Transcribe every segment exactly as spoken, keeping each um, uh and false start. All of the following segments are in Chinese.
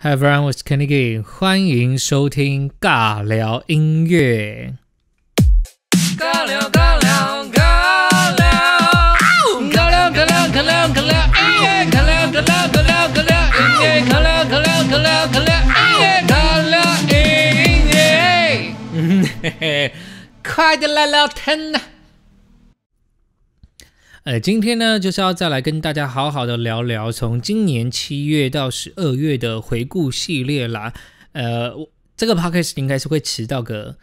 Hi everyone, 我是 肯尼， 欢迎收听尬聊音乐。尬聊尬聊尬聊，尬聊尬聊尬聊尬聊音乐，尬聊尬聊尬聊尬聊音乐，尬聊尬聊尬聊尬聊音乐，尬聊音乐。嗯嘿嘿，快点来聊天呐！呃，今天呢，就是要再来跟大家好好的聊聊从今年七月到十二月的回顾系列啦。呃，这个 podcast 应该是会迟到个，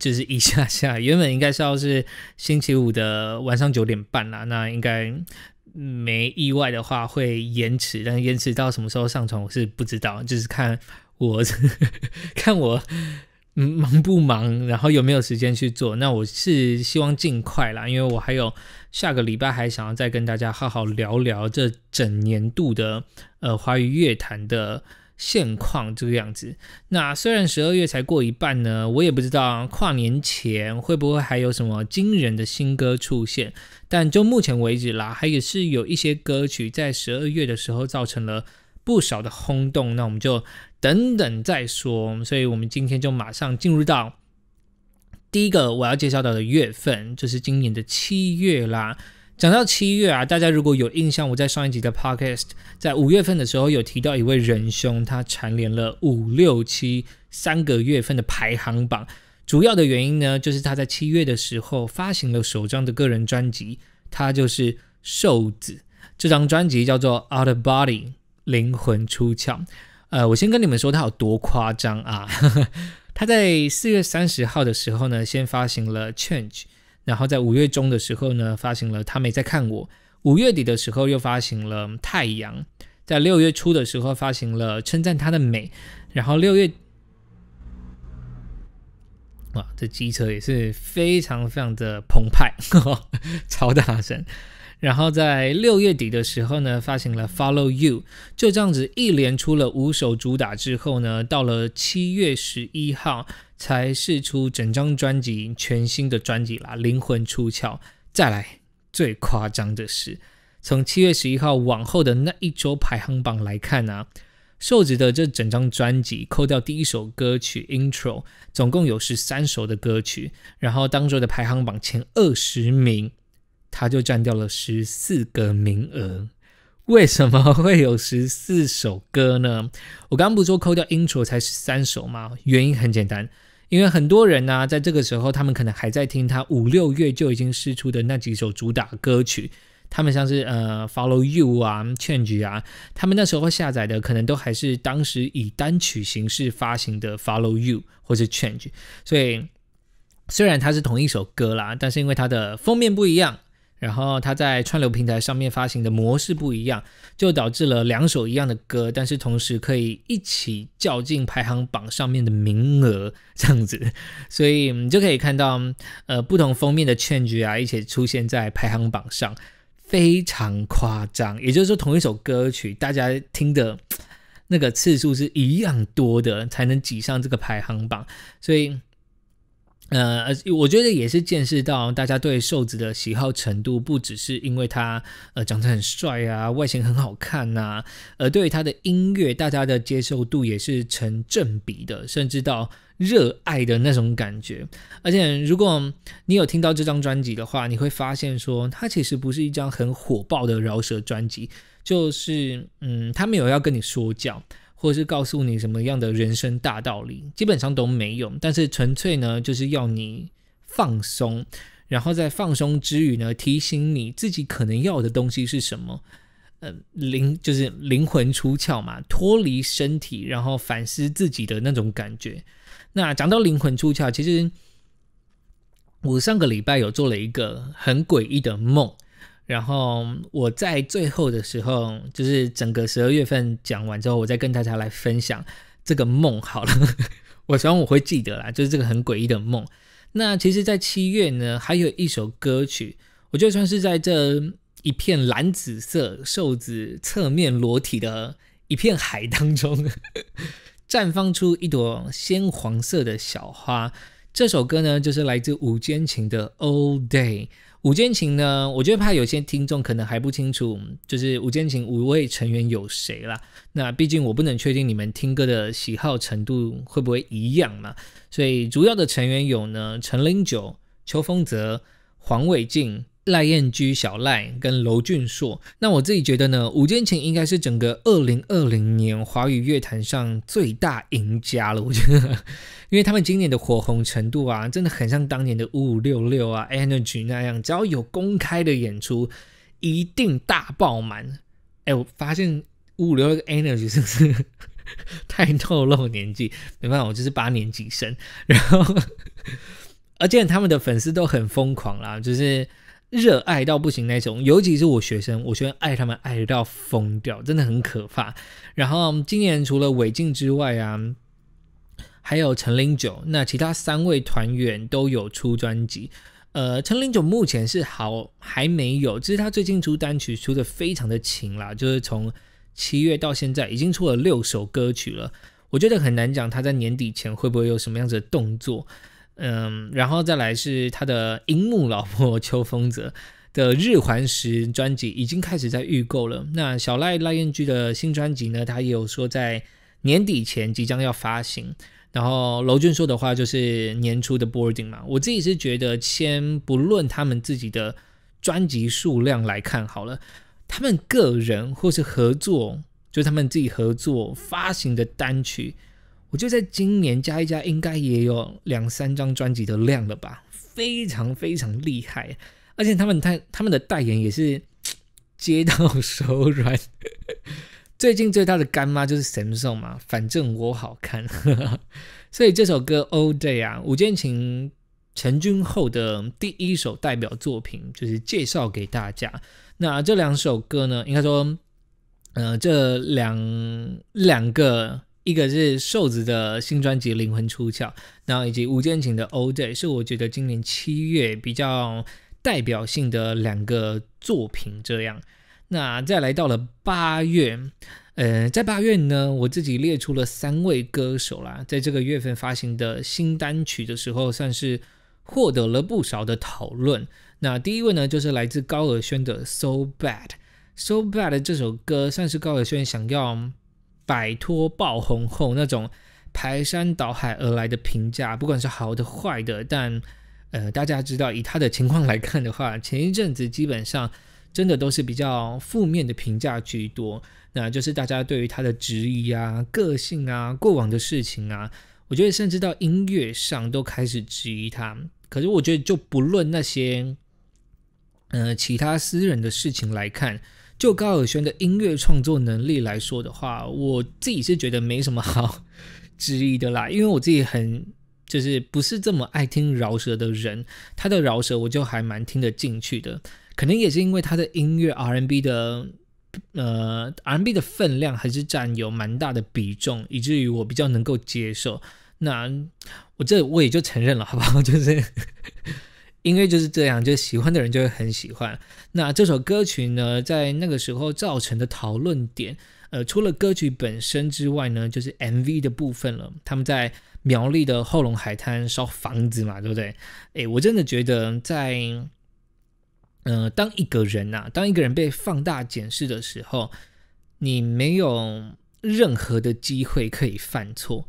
就是一下下。原本应该是要是星期五的晚上九点半啦，那应该没意外的话会延迟，但延迟到什么时候上传我是不知道，就是看我看我。嗯，忙不忙？然后有没有时间去做？那我是希望尽快啦，因为我还有下个礼拜还想要再跟大家好好聊聊这整年度的呃华语乐坛的现况这个样子。那虽然十二月才过一半呢，我也不知道跨年前会不会还有什么惊人的新歌出现，但就目前为止啦，还也是有一些歌曲在十二月的时候造成了不少的轰动，那我们就等等再说，所以我们今天就马上进入到第一个我要介绍到的月份，就是今年的七月啦。讲到七月啊，大家如果有印象，我在上一集的 podcast 在五月份的时候有提到一位仁兄，他蝉联了五六七三个月份的排行榜，主要的原因呢，就是他在七月的时候发行了首张的个人专辑，他就是瘦子，这张专辑叫做 Out of Body 灵魂出窍。呃，我先跟你们说他有多夸张啊！他在四月三十号的时候呢，先发行了 Change， 然后在五月中的时候呢，发行了他没在看我，五月底的时候又发行了太阳，在六月初的时候发行了称赞他的美，然后六月，哇，这机车也是非常非常的澎湃，呵呵，超大声。然后在六月底的时候呢，发行了 Follow You， 就这样子一连出了五首主打之后呢，到了七月十一号才释出整张专辑全新的专辑啦，《灵魂出窍》。再来最夸张的是，从七月十一号往后的那一周排行榜来看啊，瘦子的这整张专辑，扣掉第一首歌曲 Intro， 总共有十三首的歌曲，然后当周的排行榜前二十名。他就占掉了十四个名额。为什么会有十四首歌呢？我刚刚不是说扣掉 intro 才十三首吗？原因很简单，因为很多人呢、啊，在这个时候他们可能还在听他五六月就已经释出的那几首主打歌曲，他们像是呃 Follow You 啊 Change 啊，他们那时候下载的可能都还是当时以单曲形式发行的 Follow You 或是 Change， 所以虽然它是同一首歌啦，但是因为它的封面不一样，然后他在串流平台上面发行的模式不一样，就导致了两首一样的歌，但是同时可以一起较劲排行榜上面的名额这样子，所以你就可以看到呃不同封面的 change 啊一起出现在排行榜上，非常夸张。也就是说同一首歌曲大家听的那个次数是一样多的才能挤上这个排行榜，所以呃，我觉得也是见识到大家对瘦子的喜好程度，不只是因为他呃长得很帅啊，外形很好看呐、啊，而对于他的音乐，大家的接受度也是成正比的，甚至到热爱的那种感觉。而且，如果你有听到这张专辑的话，你会发现说，它其实不是一张很火爆的饶舌专辑，就是嗯，他没有要跟你说教。或是告诉你什么样的人生大道理，基本上都没有，但是纯粹呢，就是要你放松，然后在放松之余呢，提醒你自己可能要的东西是什么，呃，灵就是灵魂出窍嘛，脱离身体，然后反思自己的那种感觉。那讲到灵魂出窍，其实我上个礼拜有做了一个很诡异的梦。然后我在最后的时候，就是整个十二月份讲完之后，我再跟大家来分享这个梦好了。我希望我会记得啦，就是这个很诡异的梦。那其实，在七月呢，还有一首歌曲，我觉得算是在这一片蓝紫色瘦子侧面裸体的一片海当中，绽放出一朵鲜黄色的小花。这首歌呢，就是来自五坚情的 All Day。五间琴呢，我觉得怕有些听众可能还不清楚，就是五间琴五位成员有谁啦。那毕竟我不能确定你们听歌的喜好程度会不会一样嘛，所以主要的成员有呢陈零九、邱风泽、黄伟晋、赖燕居、小赖跟娄俊硕。那我自己觉得呢，五间琴应该是整个二零二零年华语乐坛上最大赢家了。我觉得，因为他们今年的火红程度啊，真的很像当年的五五六六啊、Energy 那样，只要有公开的演出，一定大爆满。哎，我发现五五六六 Energy 是不是太透露年纪？没办法，我就是八年级生。然后，而且他们的粉丝都很疯狂啦，就是热爱到不行那种，尤其是我学生，我学生爱他们爱到疯掉，真的很可怕。然后今年除了韦静之外啊，还有陈零九，那其他三位团员都有出专辑。呃，陈零九目前是好还没有，只是他最近出单曲出的非常的勤啦，就是从七月到现在已经出了六首歌曲了。我觉得很难讲他在年底前会不会有什么样子的动作。嗯，然后再来是他的荧幕老婆邱风泽的《日环食》专辑已经开始在预购了。那小赖赖燕居的新专辑呢，他也有说在年底前即将要发行。然后娄俊硕的话就是年初的 boarding 嘛。我自己是觉得，先不论他们自己的专辑数量来看好了，他们个人或是合作，就是他们自己合作发行的单曲，我觉得在今年加一加应该也有两三张专辑的量了吧，非常非常厉害。而且他们他们的代言也是接到手软。最近最大的干妈就是 Samsung 嘛，反正我好看。所以这首歌 All Day 啊，五间琴成军后的第一首代表作品，就是介绍给大家。那这两首歌呢，应该说，呃，这两两个。一个是瘦子的新专辑《灵魂出窍》，然后以及五间琴的《All Day》，是我觉得今年七月比较代表性的两个作品。这样，那再来到了八月，呃，在八月呢，我自己列出了三位歌手啦，在这个月份发行的新单曲的时候，算是获得了不少的讨论。那第一位呢，就是来自高尔宣的《So Bad》，《So Bad》这首歌算是高尔宣想要摆脱爆红后那种排山倒海而来的评价，不管是好的坏的，但呃，大家知道以他的情况来看的话，前一阵子基本上真的都是比较负面的评价居多，那就是大家对于他的质疑啊、个性啊、过往的事情啊，我觉得甚至到音乐上都开始质疑他。可是我觉得就不论那些呃其他私人的事情来看，就高尔宣的音乐创作能力来说的话，我自己是觉得没什么好质疑的啦，因为我自己很就是不是这么爱听饶舌的人，他的饶舌我就还蛮听得进去的，可能也是因为他的音乐 R and B 的呃 R and B 的分量还是占有蛮大的比重，以至于我比较能够接受。那我这我也就承认了，好不好？就是。音乐就是这样，就喜欢的人就会很喜欢。那这首歌曲呢，在那个时候造成的讨论点，呃，除了歌曲本身之外呢，就是 M V 的部分了。他们在苗栗的后龙海滩烧房子嘛，对不对？哎，我真的觉得在，呃，当一个人啊，当一个人被放大检视的时候，你没有任何的机会可以犯错，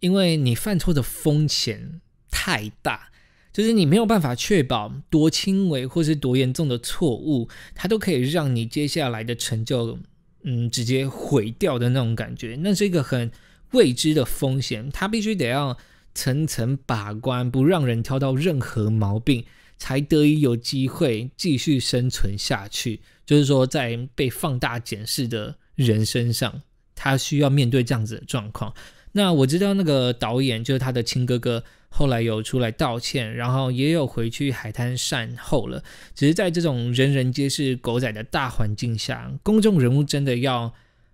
因为你犯错的风险太大。就是你没有办法确保多轻微或是多严重的错误，它都可以让你接下来的成就，嗯，直接毁掉的那种感觉。那是一个很未知的风险，它必须得要层层把关，不让人挑到任何毛病，才得以有机会继续生存下去。就是说，在被放大检视的人身上，他需要面对这样子的状况。那我知道那个导演就是他的亲哥哥，后来有出来道歉，然后也有回去海滩善后了。只是在这种人人皆是狗仔的大环境下，公众人物真的要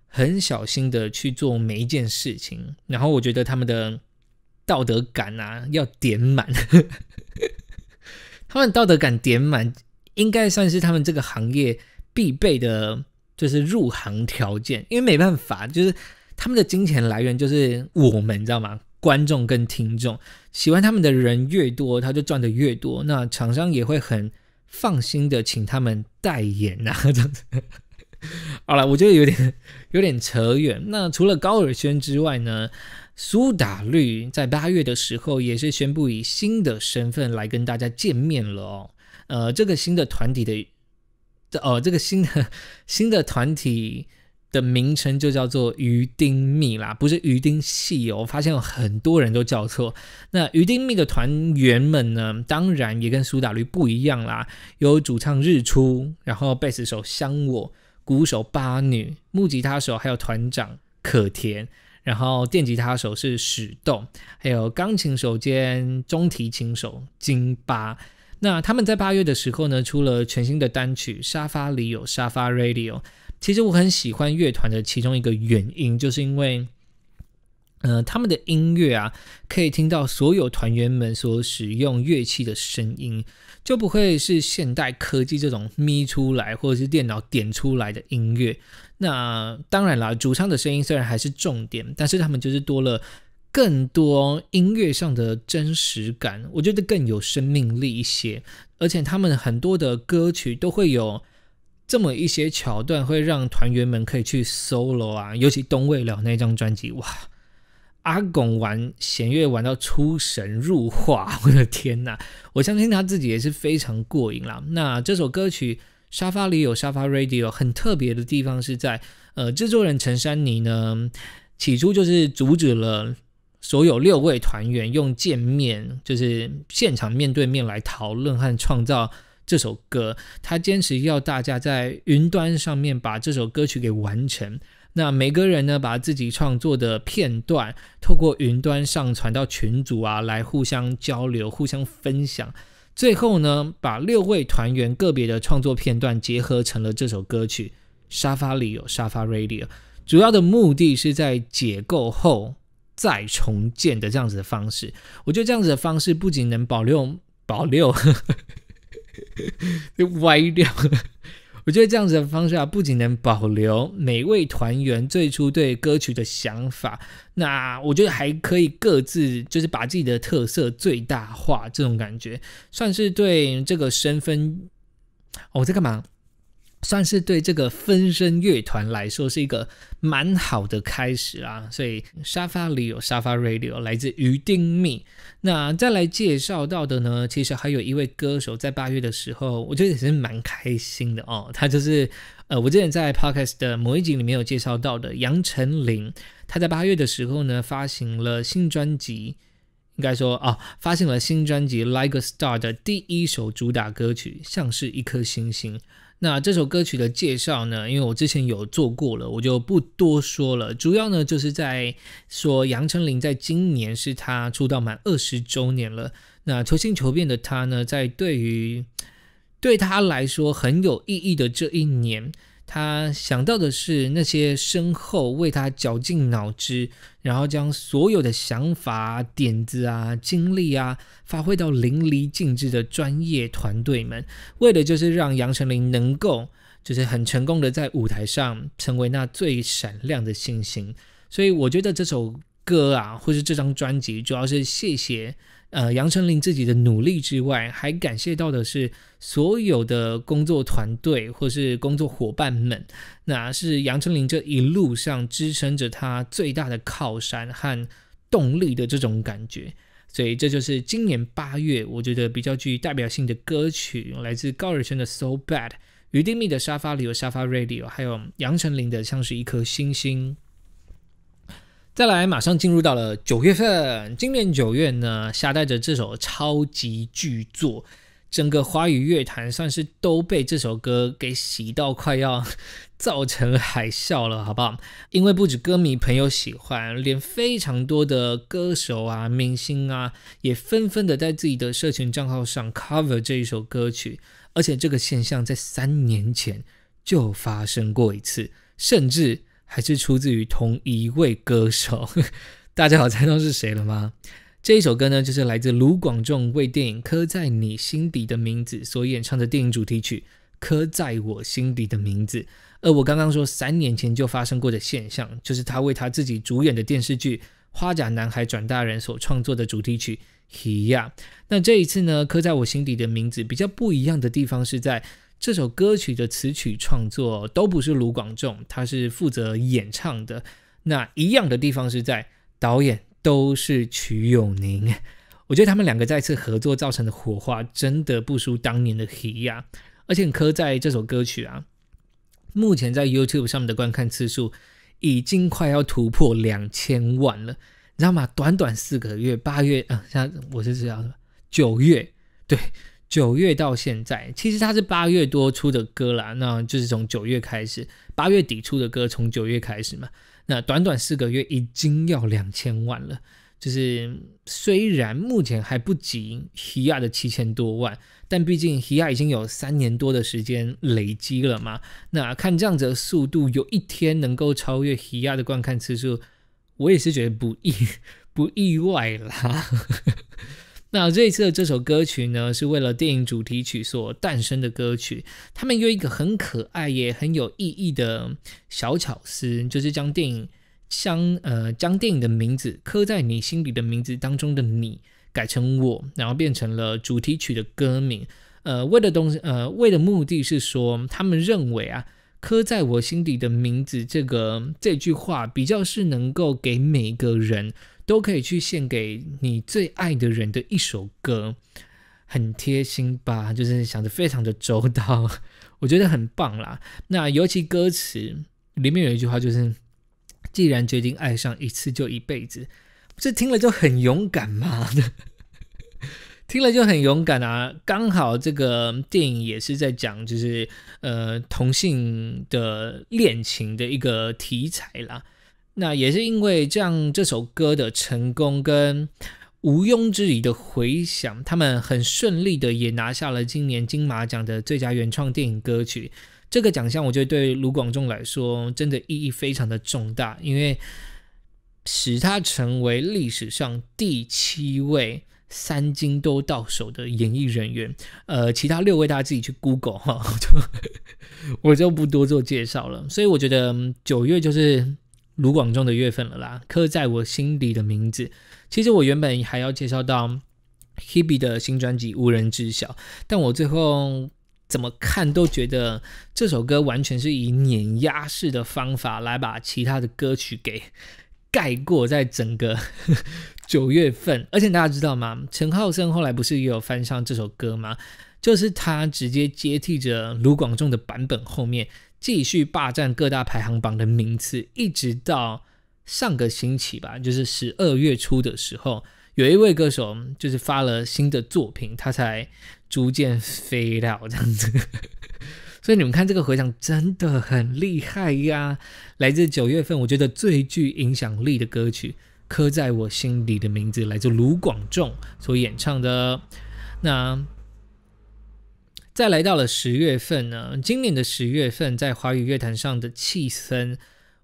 很小心的去做每一件事情。然后我觉得他们的道德感啊要点满，他们道德感点满应该算是他们这个行业必备的，就是入行条件。因为没办法，就是他们的金钱来源就是我们，你知道吗？观众跟听众，喜欢他们的人越多，他就赚得越多。那厂商也会很放心的请他们代言啊，这样子。好了，我觉得有点有点扯远。那除了高尔宣之外呢，苏打绿在八月的时候也是宣布以新的身份来跟大家见面了哦。呃，这个新的团体的，哦，这个新的新的团体的名称就叫做鱼丁蜜啦，不是鱼丁戏哦。我发现有很多人都叫错。那鱼丁蜜的团员们呢，当然也跟苏打绿不一样啦，有主唱日出，然后贝斯手香我。 鼓手八女，木吉他手还有团长可田，然后电吉他手是史栋，还有钢琴手兼中提琴手金巴。那他们在八月的时候呢，出了全新的单曲《沙发里有沙发 Radio》。其实我很喜欢乐团的其中一个原因，就是因为，呃，他们的音乐啊，可以听到所有团员们所使用乐器的声音。 就不会是现代科技这种咪出来或者是电脑点出来的音乐。那当然啦，主唱的声音虽然还是重点，但是他们就是多了更多音乐上的真实感，我觉得更有生命力一些。而且他们很多的歌曲都会有这么一些桥段，会让团员们可以去 solo 啊，尤其东未了那张专辑，哇！ 阿拱玩弦乐玩到出神入化，我的天呐！我相信他自己也是非常过瘾啦。那这首歌曲《沙发里有沙发 Radio》很特别的地方是在，呃，制作人陈珊妮呢，起初就是阻止了所有六位团员用见面，就是现场面对面来讨论和创造这首歌。他坚持要大家在云端上面把这首歌曲给完成。 那每个人呢，把自己创作的片段透过云端上传到群组啊，来互相交流、互相分享。最后呢，把六位团员个别的创作片段结合成了这首歌曲《沙发里有沙发 Radio》。主要的目的是在解构后再重建的这样子的方式。我觉得这样子的方式不仅能保留保留呵呵，就歪掉了。 我觉得这样子的方式啊，不仅能保留每位团员最初对歌曲的想法，那我觉得还可以各自就是把自己的特色最大化，这种感觉算是对这个身份，哦，我在干嘛？算是对这个分身乐团来说是一个蛮好的开始啊。所以沙发里有沙发 Radio 来自鱼丁蜜。那再来介绍到的呢，其实还有一位歌手在八月的时候，我觉得也是蛮开心的哦。他就是呃，我之前在 Podcast 的某一集里面有介绍到的杨丞琳，他在八月的时候呢，发行了新专辑，应该说哦，发行了新专辑《Like a Star》的第一首主打歌曲《像是一颗星星》。 那这首歌曲的介绍呢，因为我之前有做过了，我就不多说了。主要呢就是在说杨丞琳在今年是她出道满二十周年了。那求新求变的她呢，在对于对她来说很有意义的这一年，她想到的是那些身后为她绞尽脑汁，然后将所有的想法、点子啊、精力啊。 发挥到淋漓尽致的专业团队们，为的就是让杨丞琳能够就是很成功的在舞台上成为那最闪亮的星星。所以我觉得这首歌啊，或是这张专辑，主要是谢谢呃杨丞琳自己的努力之外，还感谢到的是所有的工作团队或是工作伙伴们，那是杨丞琳这一路上支撑着她最大的靠山和动力的这种感觉。 所以这就是今年八月，我觉得比较具代表性的歌曲，来自高尔宣的《So Bad》，于丁蜜的《沙发里有沙发 Radio》，还有杨丞琳的《像是一颗星星》。再来，马上进入到了九月份，今年九月呢，携带着这首超级巨作，整个华语乐坛算是都被这首歌给洗到快要造成海啸了，好不好？因为不止歌迷朋友喜欢，连非常多的歌手啊、明星啊，也纷纷的在自己的社群账号上 cover 这一首歌曲。而且这个现象在三年前就发生过一次，甚至还是出自于同一位歌手。大家有猜到是谁了吗？这一首歌呢，就是来自卢广仲为电影《刻在你心底的名字》所演唱的电影主题曲《刻在我心底的名字》。 而我刚刚说三年前就发生过的现象，就是他为他自己主演的电视剧《花甲男孩转大人所创作的主题曲《Hiya》。那这一次呢，刻在我心底的名字比较不一样的地方是在这首歌曲的词曲创作都不是卢广仲，他是负责演唱的。那一样的地方是在导演都是瞿友宁。我觉得他们两个再次合作造成的火花真的不输当年的《Hiya》。而且刻在这首歌曲啊，目前在 YouTube 上面的观看次数已经快要突破两千万了，你知道吗？短短四个月，八月啊，像我是知道的，九月，对，九月到现在，其实它是八月多出的歌啦，那就是从九月开始，八月底出的歌，从九月开始嘛，那短短四个月已经要两千万了，就是虽然目前还不及 Hiya 的七千多万。但毕竟 Hiya 已经有三年多的时间累积了嘛，那看这样子的速度，有一天能够超越 Hiya 的观看次数，我也是觉得不意不意外啦。那这一次的这首歌曲呢，是为了电影主题曲所诞生的歌曲，他们用一个很可爱也很有意义的小巧思，就是将电影将呃将电影的名字刻在你心里的名字当中的你。改成我，然后变成了主题曲的歌名。呃，为的东西，呃，为的目的是说，他们认为啊，刻在我心底的名字这个这句话，比较是能够给每个人都可以去献给你最爱的人的一首歌，很贴心吧？就是想得非常的周到，我觉得很棒啦。那尤其歌词里面有一句话，就是既然决定爱上一次，就一辈子。这听了就很勇敢嘛，听了就很勇敢啊！刚好这个电影也是在讲，就是呃同性的恋情的一个题材啦。那也是因为这样，这首歌的成功跟毋庸置疑的回响，他们很顺利的也拿下了今年金马奖的最佳原创电影歌曲。这个奖项，我觉得对卢广仲来说，真的意义非常的重大，因为使他成为历史上第七位三金都到手的演艺人员，呃，其他六位大家自己去 Google 哈，我就我就不多做介绍了。所以我觉得九月就是卢广仲的月份了啦，刻在我心底的名字。其实我原本还要介绍到 Hebe 的新专辑《无人知晓》，但我最后怎么看都觉得这首歌完全是以碾压式的方法来把其他的歌曲给盖过在整个九月份，而且大家知道吗？陈浩森后来不是也有翻唱这首歌吗？就是他直接接替着卢广仲的版本，后面继续霸占各大排行榜的名次，一直到上个星期吧，就是十二月初的时候，有一位歌手就是发了新的作品，他才逐渐飞掉这样子。所以你们看这个回响真的很厉害呀！来自九月份，我觉得最具影响力的歌曲《刻在我心底的名字》，来自卢广仲所演唱的。那再来到了十月份呢？今年的十月份在华语乐坛上的气氛，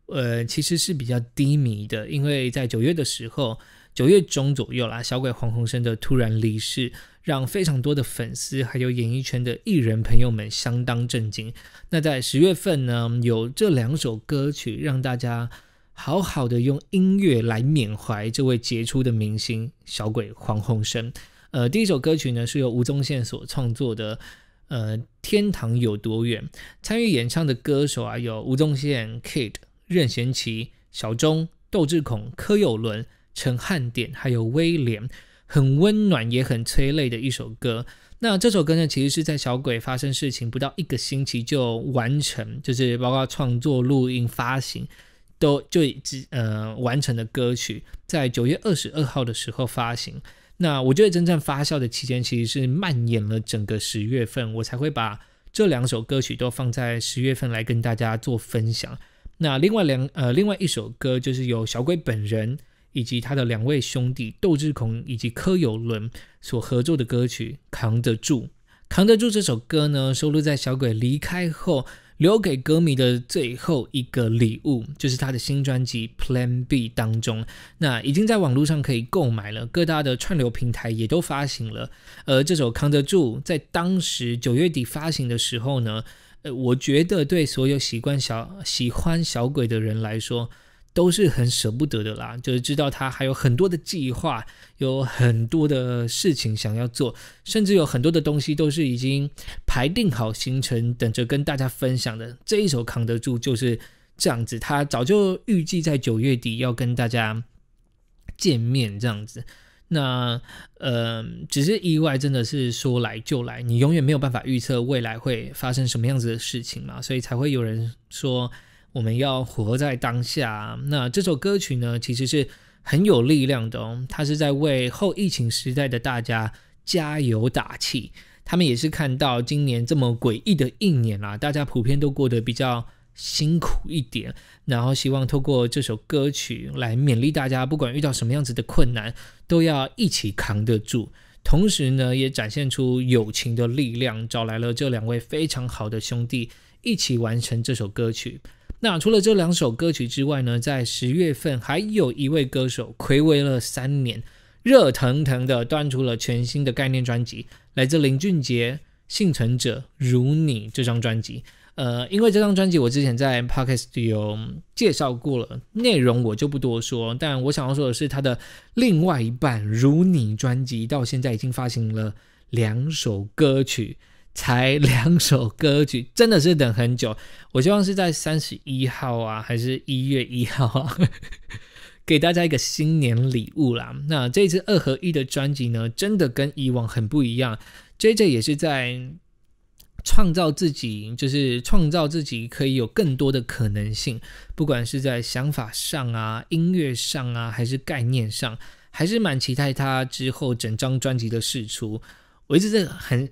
呃，其实是比较低迷的，因为在九月的时候，九月中左右啦，小鬼黄鸿升的突然离世。让非常多的粉丝还有演艺圈的艺人朋友们相当震惊。那在十月份呢，有这两首歌曲让大家好好的用音乐来缅怀这位杰出的明星小鬼黄鸿升。呃，第一首歌曲呢是由吴宗宪所创作的，呃，《天堂有多远》。参与演唱的歌手啊有吴宗宪、Kid、任贤齐、小钟、窦智孔、柯有伦、陈汉典还有威廉。很温暖也很催泪的一首歌。那这首歌呢，其实是在小鬼发生事情不到一个星期就完成，就是包括创作、录音、发行都就呃完成的歌曲，在九月二十二号的时候发行。那我觉得真正发酵的期间，其实是蔓延了整个十月份，我才会把这两首歌曲都放在十月份来跟大家做分享。那另外两呃另外一首歌就是由小鬼本人。以及他的两位兄弟窦智孔以及柯有伦所合作的歌曲《扛得住》。《扛得住》这首歌呢，收录在小鬼离开后留给歌迷的最后一个礼物，就是他的新专辑《Plan B》当中。那已经在网络上可以购买了，各大的串流平台也都发行了。而这首《扛得住》在当时九月底发行的时候呢，呃，我觉得对所有习惯小喜欢小鬼的人来说，都是很舍不得的啦，就是知道他还有很多的计划，有很多的事情想要做，甚至有很多的东西都是已经排定好行程，等着跟大家分享的。这一首扛得住就是这样子，他早就预计在九月底要跟大家见面这样子。那呃，只是意外真的是说来就来，你永远没有办法预测未来会发生什么样子的事情嘛，所以才会有人说我们要活在当下。那这首歌曲呢，其实是很有力量的哦，它是在为后疫情时代的大家加油打气。他们也是看到今年这么诡异的一年啦，大家普遍都过得比较辛苦一点，然后希望透过这首歌曲来勉励大家，不管遇到什么样子的困难，都要一起扛得住。同时呢，也展现出友情的力量，找来了这两位非常好的兄弟，一起完成这首歌曲。那除了这两首歌曲之外呢，在十月份还有一位歌手睽违了三年，热腾腾的端出了全新的概念专辑，来自林俊杰《幸存者如你》这张专辑。呃，因为这张专辑我之前在 Podcast 有介绍过了，内容我就不多说，但我想要说的是他的另外一半《如你》专辑到现在已经发行了两首歌曲，才两首歌曲，真的是等很久。我希望是在三十一号啊，还是一月一号啊，给大家一个新年礼物啦。那这次二合一的专辑呢，真的跟以往很不一样。J J 也是在创造自己，就是创造自己可以有更多的可能性，不管是在想法上啊、音乐上啊，还是概念上，还是蛮期待他之后整张专辑的释出。我一直是很。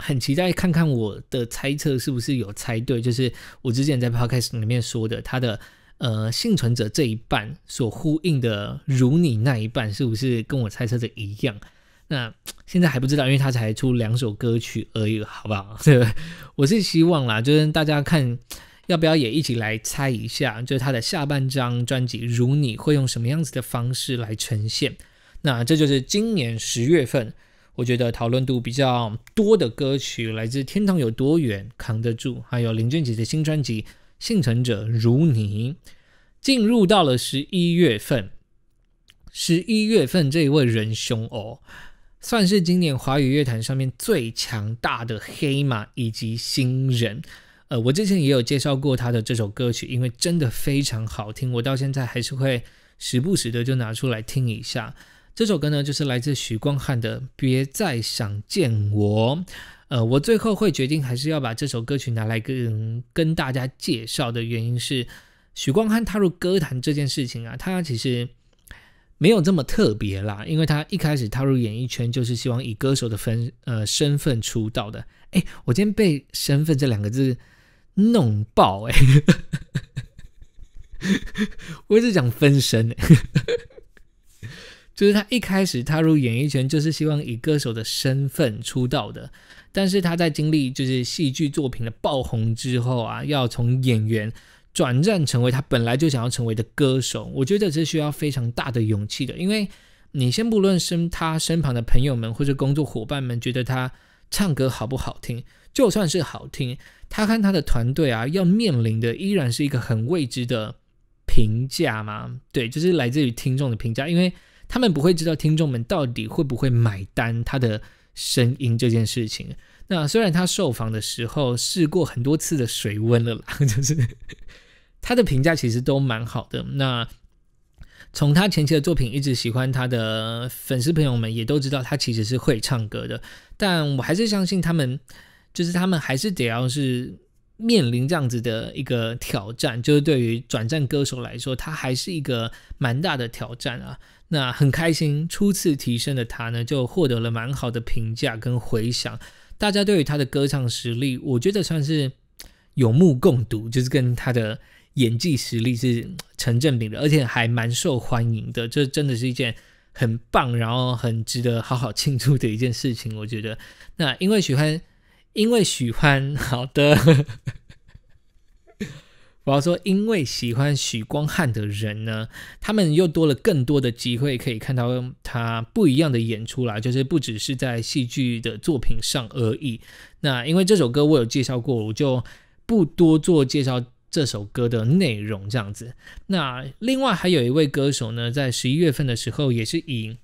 很期待看看我的猜测是不是有猜对，就是我之前在 podcast 里面说的，他的呃幸存者这一半所呼应的如你那一半是不是跟我猜测的一样？那现在还不知道，因为他才出两首歌曲而已，好不好？我是希望啦，就是大家看要不要也一起来猜一下，就是他的下半张专辑《如你》会用什么样子的方式来呈现？那这就是今年十月份。我觉得讨论度比较多的歌曲，来自《天堂有多远》、《扛得住》，还有林俊杰的新专辑《幸存者如你》。进入到了十一月份，十一月份这一位仁兄哦，算是今年华语乐坛上面最强大的黑马以及新人。呃，我之前也有介绍过他的这首歌曲，因为真的非常好听，我到现在还是会时不时的就拿出来听一下。这首歌呢，就是来自许光汉的《别再想见我》。呃，我最后会决定还是要把这首歌曲拿来跟跟大家介绍的原因是，许光汉踏入歌坛这件事情啊，他其实没有这么特别啦，因为他一开始踏入演艺圈就是希望以歌手的分呃身份出道的。哎，我今天被“身份”这两个字弄爆哎、欸，我一直讲分身哎、欸。就是他一开始踏入演艺圈，就是希望以歌手的身份出道的。但是他在经历就是戏剧作品的爆红之后啊，要从演员转战成为他本来就想要成为的歌手，我觉得是需要非常大的勇气的。因为你先不论身他身旁的朋友们或者工作伙伴们觉得他唱歌好不好听，就算是好听，他和他的团队啊，要面临的依然是一个很未知的评价嘛。对，就是来自于听众的评价，因为他们不会知道听众们到底会不会买单他的声音这件事情。那虽然他受访的时候试过很多次的水温了啦，就是他的评价其实都蛮好的。那从他前期的作品一直喜欢他的粉丝朋友们也都知道他其实是会唱歌的，但我还是相信他们，就是他们还是得要是面临这样子的一个挑战，就是对于转战歌手来说，他还是一个蛮大的挑战啊。那很开心，初次提升的他呢，就获得了蛮好的评价跟回响。大家对于他的歌唱实力，我觉得算是有目共睹，就是跟他的演技实力是成正比的，而且还蛮受欢迎的。这真的是一件很棒，然后很值得好好庆祝的一件事情，我觉得。那因为喜欢。因为喜欢，好的，我要说，因为喜欢许光汉的人呢，他们又多了更多的机会可以看到他不一样的演出啦，就是不只是在戏剧的作品上而已。那因为这首歌我有介绍过，我就不多做介绍这首歌的内容这样子。那另外还有一位歌手呢，在十一月份的时候也是以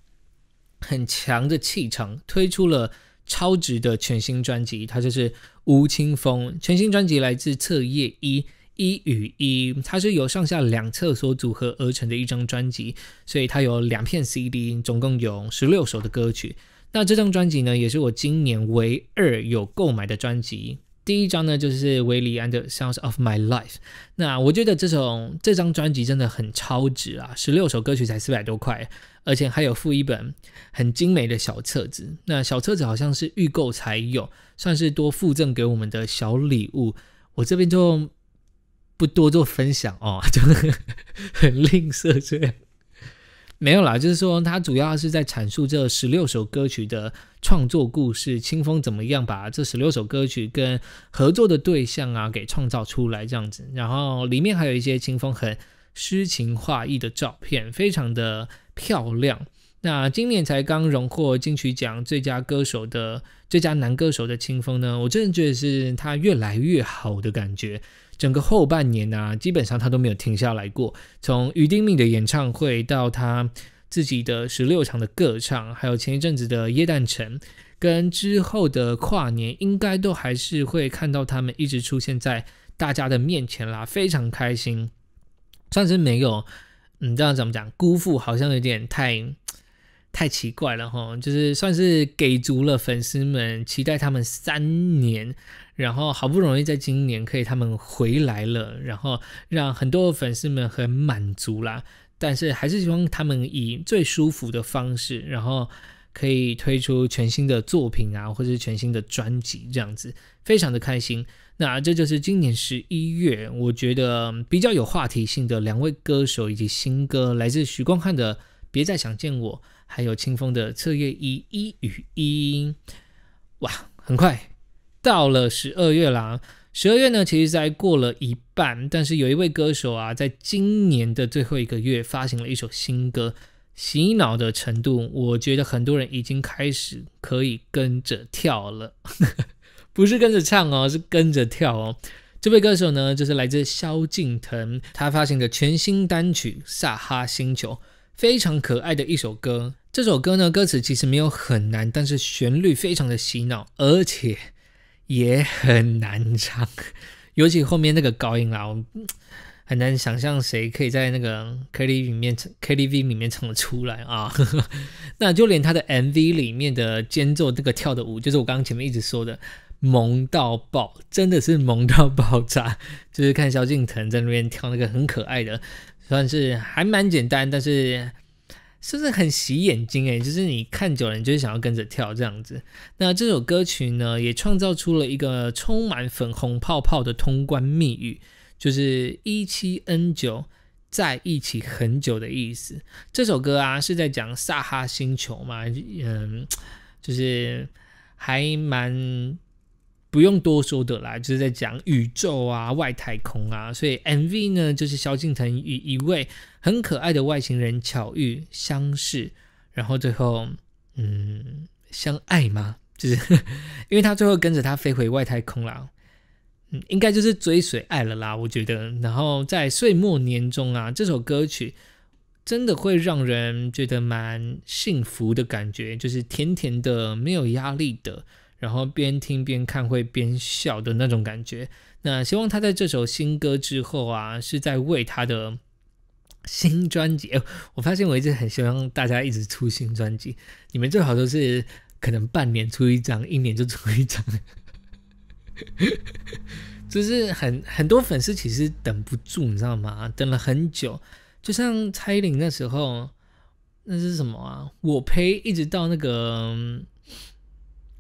很强的气场推出了超值的全新专辑，它就是吴青峰。全新专辑来自册页一一与一，它是由上下两册所组合而成的一张专辑，所以它有两片 C D， 总共有十六首的歌曲。那这张专辑呢，也是我今年唯二有购买的专辑。第一张呢，就是韋礼安的 Sounds of My Life。 那我觉得这种这张专辑真的很超值啊， 十六首歌曲才四百多块，而且还有附一本很精美的小册子。那小册子好像是预购才有，算是多附赠给我们的小礼物。我这边就不多做分享哦，就是很吝啬这样。没有啦，就是说他主要是在阐述这十六首歌曲的创作故事，青峰怎么样把这十六首歌曲跟合作的对象啊给创造出来这样子。然后里面还有一些青峰很诗情画意的照片，非常的漂亮。那今年才刚荣获金曲奖最佳歌手的最佳男歌手的青峰呢，我真的觉得是他越来越好的感觉。整个后半年啊，基本上他都没有停下来过，从于丁敏的演唱会到他自己的十六场的歌唱，还有前一阵子的耶诞城跟之后的跨年，应该都还是会看到他们一直出现在大家的面前啦，非常开心。算是没有嗯，这样怎么讲，辜负好像有点太太奇怪了齁，就是算是给足了粉丝们期待他们三年，然后好不容易在今年可以他们回来了，然后让很多粉丝们很满足啦。但是还是希望他们以最舒服的方式，然后可以推出全新的作品啊，或是全新的专辑这样子，非常的开心。那这就是今年十一月我觉得比较有话题性的两位歌手以及新歌，来自许光汉的别再想见我，还有清风的册页一一与一。哇，很快到了十二月啦。十二月呢，其实才过了一半，但是有一位歌手啊，在今年的最后一个月发行了一首新歌，洗脑的程度，我觉得很多人已经开始可以跟着跳了。不是跟着唱哦，是跟着跳哦。这位歌手呢，就是来自萧敬腾，他发行的全新单曲《撒哈星球》。非常可爱的一首歌，这首歌呢歌词其实没有很难，但是旋律非常的洗脑，而且也很难唱，尤其后面那个高音啦，我很难想象谁可以在那个 K T V 里面 K T V 里面唱得出来啊。那就连他的 M V 里面的间奏那个跳的舞，就是我刚刚前面一直说的萌到爆，真的是萌到爆炸，就是看萧敬腾在那边跳那个很可爱的。算是还蛮简单，但是是不是很洗眼睛诶，就是你看久了你就想要跟着跳这样子。那这首歌曲呢，也创造出了一个充满粉红泡泡的通关密语，就是 一七 N 九 在一起很久的意思。这首歌啊是在讲撒哈星球嘛，嗯，就是还蛮不用多说的啦，就是在讲宇宙啊、外太空啊，所以 M V 呢就是萧敬腾与一位很可爱的外星人巧遇相识，然后最后嗯相爱吗？就是因为他最后跟着他飞回外太空啦，嗯，应该就是追随爱了啦，我觉得。然后在岁末年终啊，这首歌曲真的会让人觉得蛮幸福的感觉，就是甜甜的，没有压力的。然后边听边看会边笑的那种感觉。那希望他在这首新歌之后啊，是在为他的新专辑，我发现我一直很希望大家一直出新专辑，你们最好都是可能半年出一张，一年就出一张。就是很很多粉丝其实等不住，你知道吗？等了很久，就像蔡依林那时候，那是什么啊？我陪一直到那个。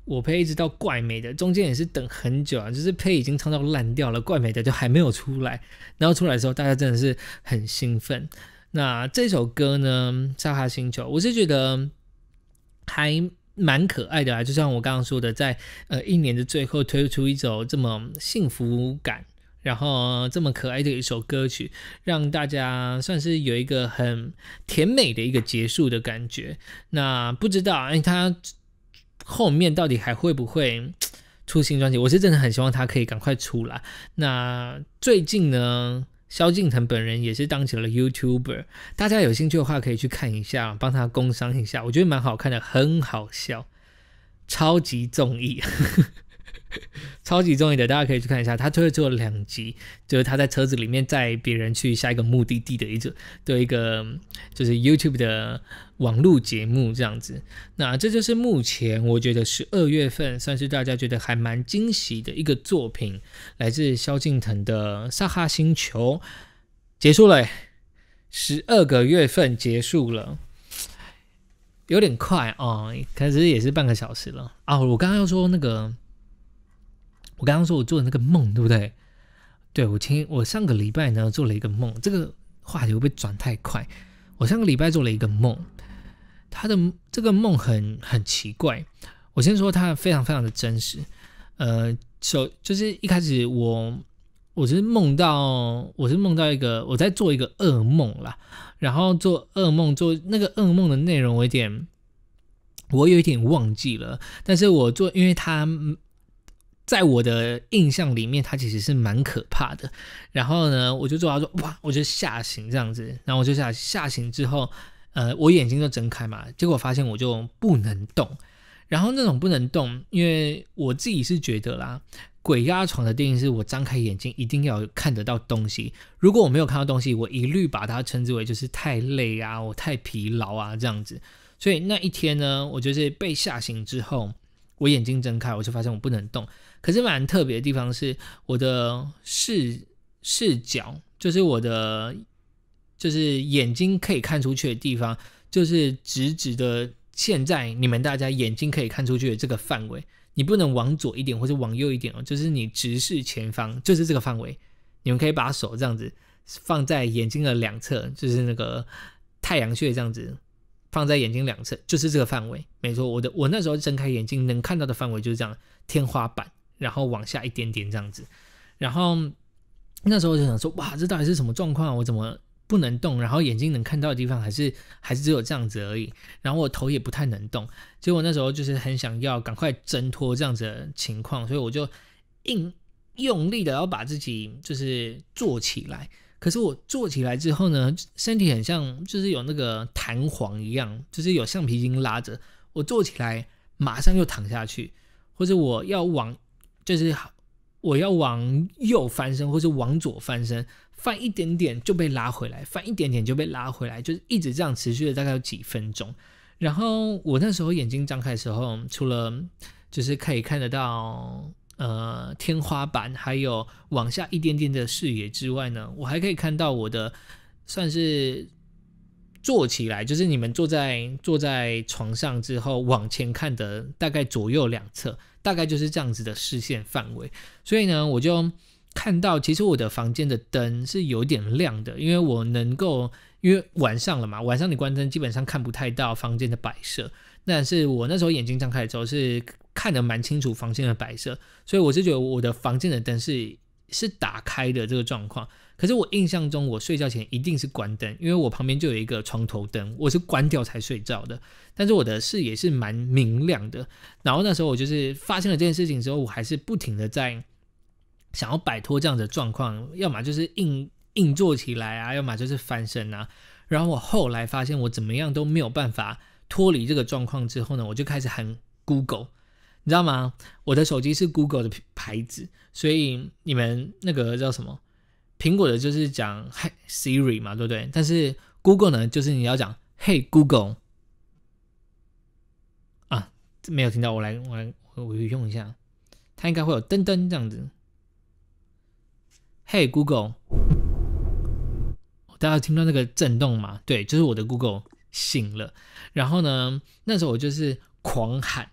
我配一直到怪美的，中间也是等很久啊，就是配已经唱到烂掉了，怪美的就还没有出来，然后出来的时候大家真的是很兴奋。那这首歌呢，撒哈星球，我是觉得还蛮可爱的啊，就像我刚刚说的，在呃一年的最后推出一首这么幸福感，然后这么可爱的一首歌曲，让大家算是有一个很甜美的一个结束的感觉。那不知道哎，它后面到底还会不会出新专辑，我是真的很希望他可以赶快出来。那最近呢，萧敬腾本人也是当起了 YouTuber， 大家有兴趣的话可以去看一下，帮他工商一下，我觉得蛮好看的，很好笑，超级综艺。超级综艺的，大家可以去看一下，他推出了两集，就是他在车子里面载别人去下一个目的地的一种对一个就是 YouTube 的网络节目这样子。那这就是目前我觉得十二月份算是大家觉得还蛮惊喜的一个作品，来自萧敬腾的《撒哈星球》结束了，十二个月份结束了。有点快啊、哦，可是也是半个小时了啊！我刚刚要说那个。我刚刚说我做的那个梦，对不对？对，我前我上个礼拜呢做了一个梦，这个话题会不会转太快？我上个礼拜做了一个梦，他的这个梦很很奇怪。我先说它非常非常的真实，呃，就就是一开始我我是梦到我是梦到一个我在做一个噩梦啦，然后做噩梦做那个噩梦的内容，我有点我有一点忘记了，但是我做因为它。在我的印象里面，它其实是蛮可怕的。然后呢，我就做到说，哇，我就吓醒这样子。然后我就吓吓醒之后，呃，我眼睛就睁开嘛，结果发现我就不能动。然后那种不能动，因为我自己是觉得啦，鬼压床的定义是我张开眼睛一定要看得到东西。如果我没有看到东西，我一律把它称之为就是太累啊，我太疲劳啊这样子。所以那一天呢，我就是被吓醒之后。我眼睛睁开，我就发现我不能动。可是蛮特别的地方是，我的视视角，就是我的，就是眼睛可以看出去的地方，就是直直的。现在你们大家眼睛可以看出去的这个范围，你不能往左一点或者往右一点哦，就是你直视前方，就是这个范围。你们可以把手这样子放在眼睛的两侧，就是那个太阳穴这样子。放在眼睛两侧就是这个范围，没错。我的我那时候睁开眼睛能看到的范围就是这样，天花板，然后往下一点点这样子。然后那时候就想说，哇，这到底是什么状况？我怎么不能动？然后眼睛能看到的地方还是还是只有这样子而已。然后我头也不太能动。结果那时候就是很想要赶快挣脱这样子的情况，所以我就硬用力的要把自己就是坐起来。可是我坐起来之后呢，身体很像就是有那个弹簧一样，就是有橡皮筋拉着。我坐起来马上又躺下去，或者我要往就是我要往右翻身，或者往左翻身，翻一点点就被拉回来，翻一点点就被拉回来，就是一直这样持续了大概有几分钟。然后我那时候眼睛张开的时候，除了就是可以看得到。呃，天花板还有往下一点点的视野之外呢，我还可以看到我的算是坐起来，就是你们坐在坐在床上之后往前看的大概左右两侧，大概就是这样子的视线范围。所以呢，我就看到其实我的房间的灯是有点亮的，因为我能够因为晚上了嘛，晚上你关灯基本上看不太到房间的摆设，但是我那时候眼睛张开之后是。看得蛮清楚房间的摆设，所以我是觉得我的房间的灯是是打开的这个状况。可是我印象中我睡觉前一定是关灯，因为我旁边就有一个床头灯，我是关掉才睡觉的。但是我的视野是蛮明亮的。然后那时候我就是发现了这件事情之后，我还是不停的在想要摆脱这样的状况，要么就是硬硬坐起来啊，要么就是翻身啊。然后我后来发现我怎么样都没有办法脱离这个状况之后呢，我就开始喊 Google。你知道吗？我的手机是 Google 的牌子，所以你们那个叫什么？苹果的就是讲 Hey Siri 嘛，对不对？但是 Google 呢，就是你要讲 Hey Google 啊，没有听到，我来，我来，我用一下，它应该会有噔噔这样子。Hey Google， 大家听到那个震动吗？对，就是我的 Google 醒了。然后呢，那时候我就是狂喊。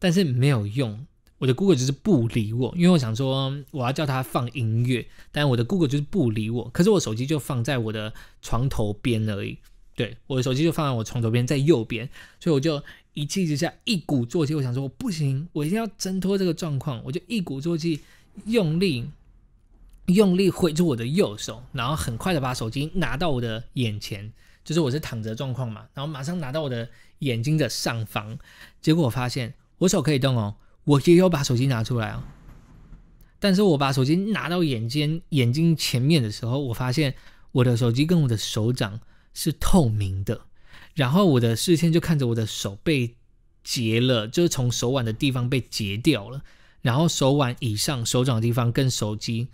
但是没有用，我的 Google 就是不理我，因为我想说我要叫它放音乐，但我的 Google 就是不理我。可是我手机就放在我的床头边而已，对，我的手机就放在我床头边，在右边，所以我就一气之下一鼓作气，我想说我不行，我一定要挣脱这个状况，我就一鼓作气，用力用力挥出我的右手，然后很快的把手机拿到我的眼前。就是我是躺着的状况嘛，然后马上拿到我的眼睛的上方，结果我发现。我手可以动哦，我也要把手机拿出来啊。但是我把手机拿到眼睛眼睛前面的时候，我发现我的手机跟我的手掌是透明的，然后我的视线就看着我的手被截了，就是从手腕的地方被截掉了，然后手腕以上手掌的地方跟手机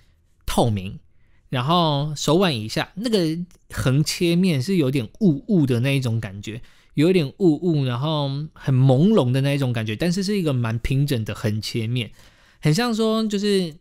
透明，然后手腕以下那个横切面是有点雾雾的那一种感觉，有点雾雾，然后很朦胧的那一种感觉，但是是一个蛮平整的横切面，很像说就是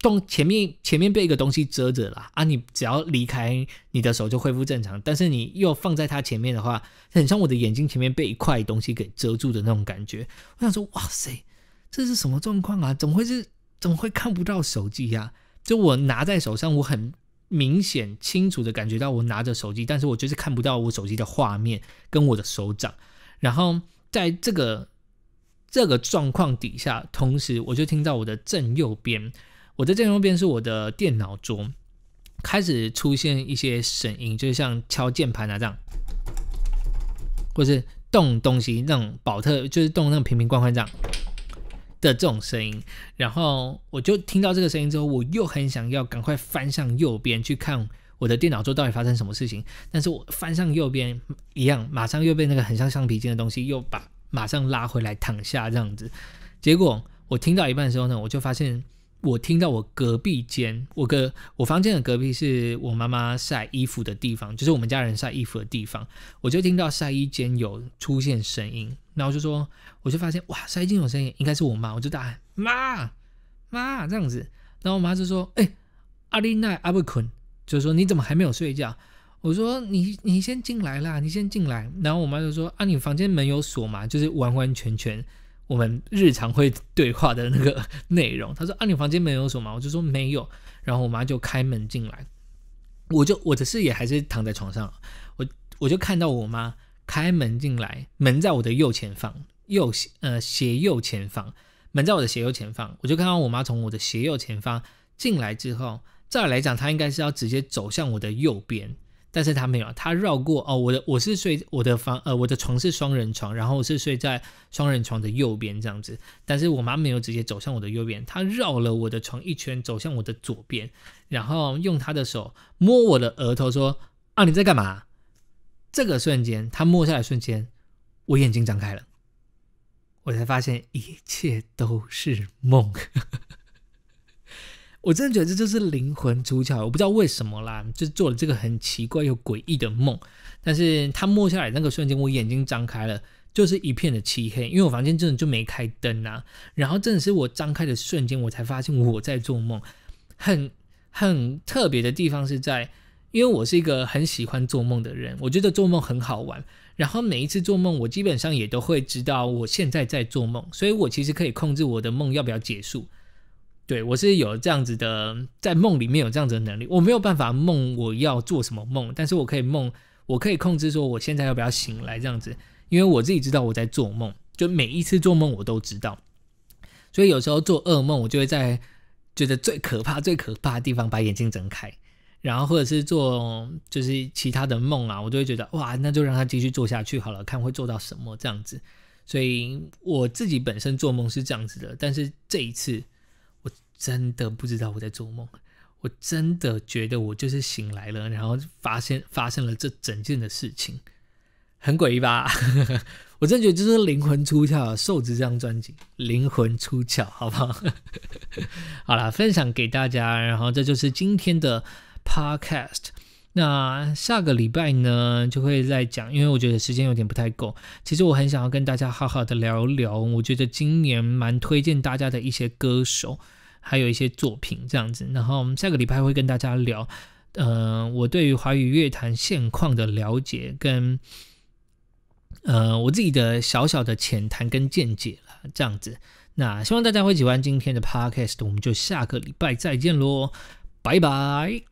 动前面前面被一个东西遮着啦啊，你只要离开，你的手就恢复正常，但是你又放在它前面的话，很像我的眼睛前面被一块东西给遮住的那种感觉。我想说，哇塞，这是什么状况啊？怎么会是怎么会看不到手机啊？就我拿在手上，我很明显清楚的感觉到我拿着手机，但是我就是看不到我手机的画面跟我的手掌。然后在这个这个状况底下，同时我就听到我的正右边，我的正右边是我的电脑桌，开始出现一些声音，就像敲键盘啊这样，或是动东西那种宝特，就是动那种瓶瓶罐罐这样的这种声音。然后我就听到这个声音之后，我又很想要赶快翻向右边去看我的电脑桌到底发生什么事情，但是我翻向右边一样，马上又被那个很像橡皮筋的东西又把马上拉回来躺下这样子。结果我听到一半的时候呢，我就发现我听到我隔壁间，我隔我房间的隔壁是我妈妈晒衣服的地方，就是我们家人晒衣服的地方，我就听到晒衣间有出现声音，然后就说，我就发现哇，晒衣间有声音，应该是我妈，我就大喊妈妈这样子，然后我妈就说，哎、欸，阿丽奈阿不困，就说你怎么还没有睡觉？我说你你先进来啦，你先进来。然后我妈就说啊，你房间门有锁吗？就是完完全全我们日常会对话的那个内容。他说啊，你房间没有锁吗？我就说没有。然后我妈就开门进来，我就我的视野还是躺在床上，我我就看到我妈开门进来，门在我的右前方，右呃斜右前方，门在我的斜右前方，我就看到我妈从我的斜右前方进来之后，照理来讲她应该是要直接走向我的右边。但是他没有，他绕过哦，我的我是睡我的房呃我的床是双人床，然后我是睡在双人床的右边这样子，但是我妈没有直接走向我的右边，她绕了我的床一圈走向我的左边，然后用她的手摸我的额头说啊你在干嘛？这个瞬间，她摸下来瞬间，我眼睛张开了，我才发现一切都是梦。我真的觉得这就是灵魂出窍，我不知道为什么啦，就是做了这个很奇怪又诡异的梦。但是他摸下来那个瞬间，我眼睛张开了，就是一片的漆黑，因为我房间真的就没开灯啊。然后真的是我张开的瞬间，我才发现我在做梦。很很特别的地方是在，因为我是一个很喜欢做梦的人，我觉得做梦很好玩。然后每一次做梦，我基本上也都会知道我现在在做梦，所以我其实可以控制我的梦要不要结束。对，我是有这样子的，在梦里面有这样子的能力。我没有办法梦我要做什么梦，但是我可以梦，我可以控制说我现在要不要醒来这样子，因为我自己知道我在做梦，就每一次做梦我都知道。所以有时候做噩梦，我就会在觉得最可怕、最可怕的地方把眼睛睁开，然后或者是做就是其他的梦啊，我就会觉得哇，那就让它继续做下去好了，看会做到什么这样子。所以我自己本身做梦是这样子的，但是这一次，真的不知道我在做梦，我真的觉得我就是醒来了，然后发现发生了这整件的事情，很诡异吧？我真的觉得就是灵魂出窍啊，瘦子这张专辑灵魂出窍，好不好？好啦，分享给大家，然后这就是今天的 podcast。那下个礼拜呢，就会再讲，因为我觉得时间有点不太够。其实我很想要跟大家好好的聊聊，我觉得今年蛮推荐大家的一些歌手。还有一些作品这样子，然后下个礼拜会跟大家聊，呃，我对于华语乐坛现况的了解跟，呃，我自己的小小的浅谈跟见解啦，这样子。那希望大家会喜欢今天的 podcast， 我们就下个礼拜再见喽，拜拜。